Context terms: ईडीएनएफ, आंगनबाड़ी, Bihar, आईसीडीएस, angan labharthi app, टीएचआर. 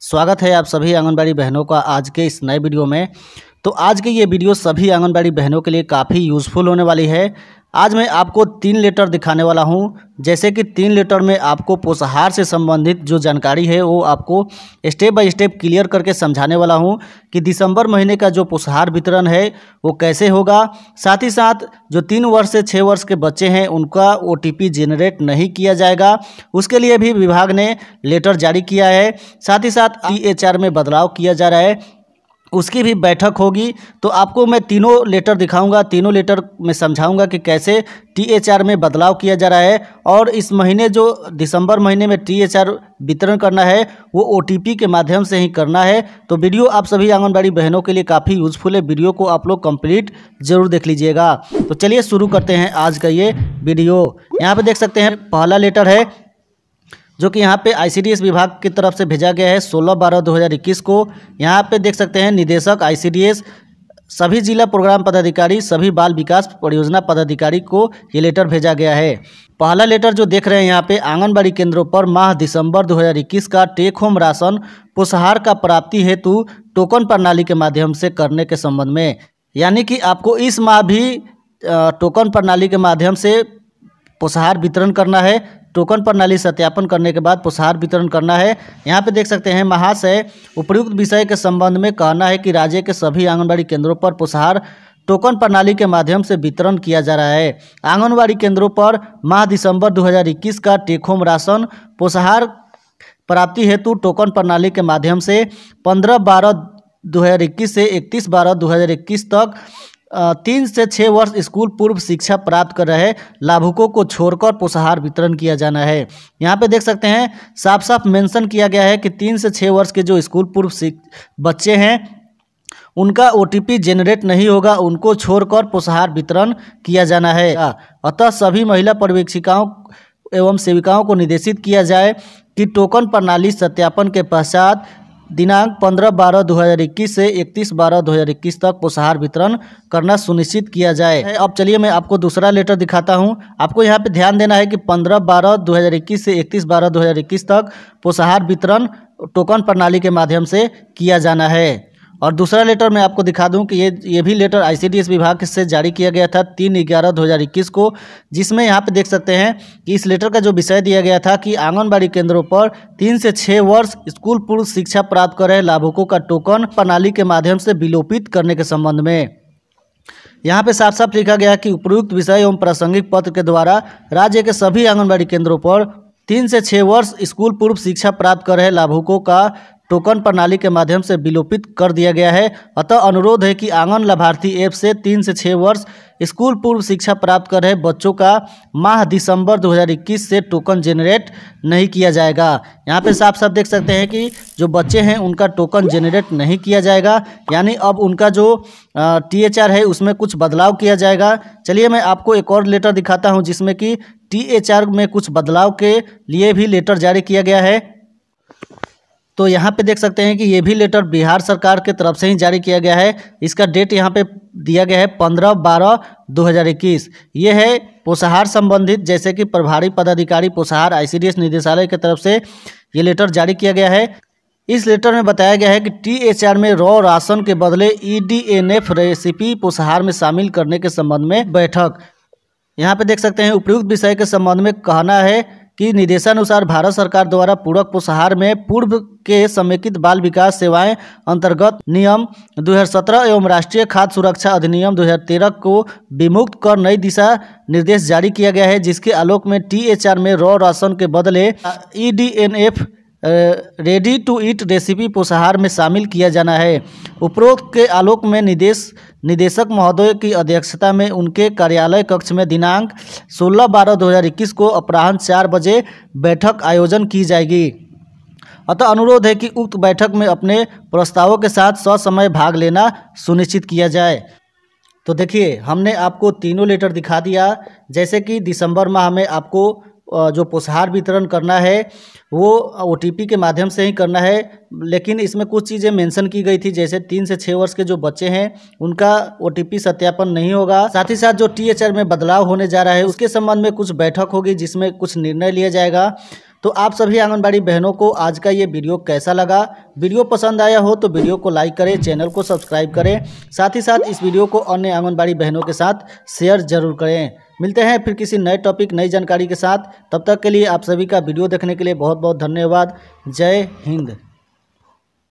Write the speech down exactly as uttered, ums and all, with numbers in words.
स्वागत है आप सभी आंगनबाड़ी बहनों का आज के इस नए वीडियो में। तो आज के ये वीडियो सभी आंगनबाड़ी बहनों के लिए काफ़ी यूज़फुल होने वाली है। आज मैं आपको तीन लेटर दिखाने वाला हूँ, जैसे कि तीन लेटर में आपको पोषाहार से संबंधित जो जानकारी है वो आपको स्टेप बाय स्टेप क्लियर करके समझाने वाला हूँ कि दिसंबर महीने का जो पोषाहार वितरण है वो कैसे होगा। साथ ही साथ जो तीन वर्ष से छः वर्ष के बच्चे हैं उनका ओटीपी जेनरेट नहीं किया जाएगा, उसके लिए भी विभाग ने लेटर जारी किया है। साथ ही साथ टीएचआर में बदलाव किया जा रहा है, उसकी भी बैठक होगी। तो आपको मैं तीनों लेटर दिखाऊंगा, तीनों लेटर में समझाऊंगा कि कैसे टीएचआर में बदलाव किया जा रहा है और इस महीने जो दिसंबर महीने में टीएचआर वितरण करना है वो ओटीपी के माध्यम से ही करना है। तो वीडियो आप सभी आंगनबाड़ी बहनों के लिए काफ़ी यूज़फुल है, वीडियो को आप लोग कंप्लीट जरूर देख लीजिएगा। तो चलिए शुरू करते हैं आज का ये वीडियो। यहाँ पर देख सकते हैं पहला लेटर है जो कि यहाँ पे आईसीडीएस विभाग की तरफ से भेजा गया है सोलह बारह दो हज़ार इक्कीस को। यहाँ पे देख सकते हैं निदेशक आईसीडीएस सभी जिला प्रोग्राम पदाधिकारी सभी बाल विकास परियोजना पदाधिकारी को ये लेटर भेजा गया है। पहला लेटर जो देख रहे हैं यहाँ पे आंगनबाड़ी केंद्रों पर माह दिसंबर दो हज़ार इक्कीस का टेक होम राशन पोषाहार का प्राप्ति हेतु टोकन प्रणाली के माध्यम से करने के संबंध में, यानी कि आपको इस माह भी टोकन प्रणाली के माध्यम से पोषाहार वितरण करना है। टोकन प्रणाली सत्यापन करने के बाद पोषाहार वितरण करना है। यहाँ पे देख सकते हैं महाशय उपयुक्त विषय के संबंध में कहना है कि राज्य के सभी आंगनबाड़ी केंद्रों पर पोषाहार टोकन प्रणाली के माध्यम से वितरण किया जा रहा है। आंगनबाड़ी केंद्रों पर माह दिसंबर दो हज़ार इक्कीस का टेक होम राशन पोषाहार प्राप्ति हेतु टोकन प्रणाली के माध्यम से पंद्रह बारह दो हज़ार इक्कीस से इकतीस बारह दो हज़ार इक्कीस तक तीन से छः वर्ष स्कूल पूर्व शिक्षा प्राप्त कर रहे लाभुकों को छोड़कर पोषाहार वितरण किया जाना है। यहाँ पे देख सकते हैं साफ साफ मेंशन किया गया है कि तीन से छः वर्ष के जो स्कूल पूर्व बच्चे हैं उनका ओटीपी जेनरेट नहीं होगा, उनको छोड़कर पोषाहार वितरण किया जाना है। अतः सभी महिला पर्यवेक्षिकाओं एवं सेविकाओं को निर्देशित किया जाए कि टोकन प्रणाली सत्यापन के पश्चात दिनांक पंद्रह बारह दो हज़ार इक्कीस से इकतीस बारह दो हज़ार इक्कीस तक पोषाहार वितरण करना सुनिश्चित किया जाए। अब चलिए मैं आपको दूसरा लेटर दिखाता हूं। आपको यहां पे ध्यान देना है कि पंद्रह बारह दो हज़ार इक्कीस से इकतीस बारह दो हज़ार इक्कीस तक पोषाहार वितरण टोकन प्रणाली के माध्यम से किया जाना है। और दूसरा लेटर मैं आपको दिखा दूं कि ये ये भी लेटर आईसीडीएस विभाग से जारी किया गया था तीन ग्यारह दो हज़ार इक्कीस को, जिसमें यहाँ पे देख सकते हैं कि इस लेटर का जो विषय दिया गया था कि आंगनबाड़ी केंद्रों पर तीन से छः वर्ष स्कूल पूर्व शिक्षा प्राप्त कर रहे लाभुकों का टोकन प्रणाली के माध्यम से विलोपित करने के संबंध में। यहाँ पे साफ साफ लिखा गया कि उपयुक्त विषय एवं प्रासंगिक पत्र के द्वारा राज्य के सभी आंगनबाड़ी केंद्रों पर तीन से छः वर्ष स्कूल पूर्व शिक्षा प्राप्त कर रहे लाभुकों का टोकन प्रणाली के माध्यम से विलोपित कर दिया गया है। अतः अनुरोध है कि आंगन लाभार्थी ऐप से तीन से छः वर्ष स्कूल पूर्व शिक्षा प्राप्त कर रहे बच्चों का माह दिसंबर दो हज़ार इक्कीस से टोकन जेनरेट नहीं किया जाएगा। यहाँ पे साफ साफ देख सकते हैं कि जो बच्चे हैं उनका टोकन जेनरेट नहीं किया जाएगा, यानी अब उनका जो टीएचआर है उसमें कुछ बदलाव किया जाएगा। चलिए मैं आपको एक और लेटर दिखाता हूँ जिसमें कि टीएचआर में कुछ बदलाव के लिए भी लेटर जारी किया गया है। तो यहाँ पे देख सकते हैं कि ये भी लेटर बिहार सरकार के तरफ से ही जारी किया गया है। इसका डेट यहाँ पे दिया गया है पंद्रह बारह दो हज़ार इक्कीस। ये है पोषाहार संबंधित, जैसे कि प्रभारी पदाधिकारी पोषाहार आईसीडीएस निदेशालय की तरफ से ये लेटर जारी किया गया है। इस लेटर में बताया गया है कि टीएचआर में रॉ राशन के बदले ईडीएनएफ रेसिपी पोषाहार में शामिल करने के संबंध में बैठक। यहाँ पे देख सकते हैं उपयुक्त विषय के संबंध में कहना है कि निर्देशानुसार भारत सरकार द्वारा पूरक पोषाहार में पूर्व के समेकित बाल विकास सेवाएं अंतर्गत नियम दो हज़ार सत्रह एवं राष्ट्रीय खाद्य सुरक्षा अधिनियम दो हज़ार तेरह को विमुक्त कर नई दिशा निर्देश जारी किया गया है, जिसके आलोक में टीएचआर में रॉ राशन के बदले ईडीएनएफ ready to eat recipe पोषाहार में शामिल किया जाना है। उपरोक्त के आलोक में निदेश निदेशक महोदय की अध्यक्षता में उनके कार्यालय कक्ष में दिनांक सोलह बारह दो हज़ार इक्कीस को अपराह्न चार बजे बैठक आयोजन की जाएगी। अतः अनुरोध है कि उक्त बैठक में अपने प्रस्तावों के साथ ससमय भाग लेना सुनिश्चित किया जाए। तो देखिए हमने आपको तीनों लेटर दिखा दिया, जैसे कि दिसंबर माह में आपको जो पोषाहार वितरण करना है वो ओटीपी के माध्यम से ही करना है, लेकिन इसमें कुछ चीज़ें मेंशन की गई थी, जैसे तीन से छः वर्ष के जो बच्चे हैं उनका ओटीपी सत्यापन नहीं होगा। साथ ही साथ जो टीएचआर में बदलाव होने जा रहा है उसके संबंध में कुछ बैठक होगी जिसमें कुछ निर्णय लिया जाएगा। तो आप सभी आंगनबाड़ी बहनों को आज का ये वीडियो कैसा लगा, वीडियो पसंद आया हो तो वीडियो को लाइक करें, चैनल को सब्सक्राइब करें, साथ ही साथ इस वीडियो को अन्य आंगनबाड़ी बहनों के साथ शेयर जरूर करें। मिलते हैं फिर किसी नए टॉपिक नई जानकारी के साथ, तब तक के लिए आप सभी का वीडियो देखने के लिए बहुत बहुत धन्यवाद। जय हिंद।